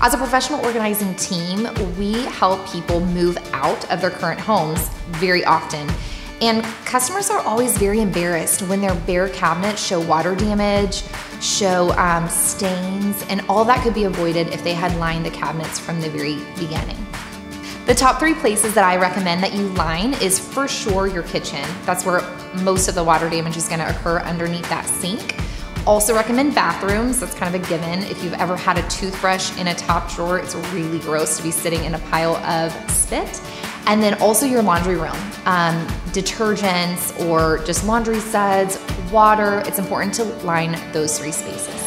As a professional organizing team, we help people move out of their current homes very often. And customers are always very embarrassed when their bare cabinets show water damage, show stains, and all that could be avoided if they had lined the cabinets from the very beginning. The top three places that I recommend that you line is for sure your kitchen. That's where most of the water damage is gonna occur, underneath that sink. Also recommend bathrooms, that's kind of a given. If you've ever had a toothbrush in a top drawer, it's really gross to be sitting in a pile of spit. And then also your laundry room. Detergents or just laundry suds, water, it's important to line those three spaces.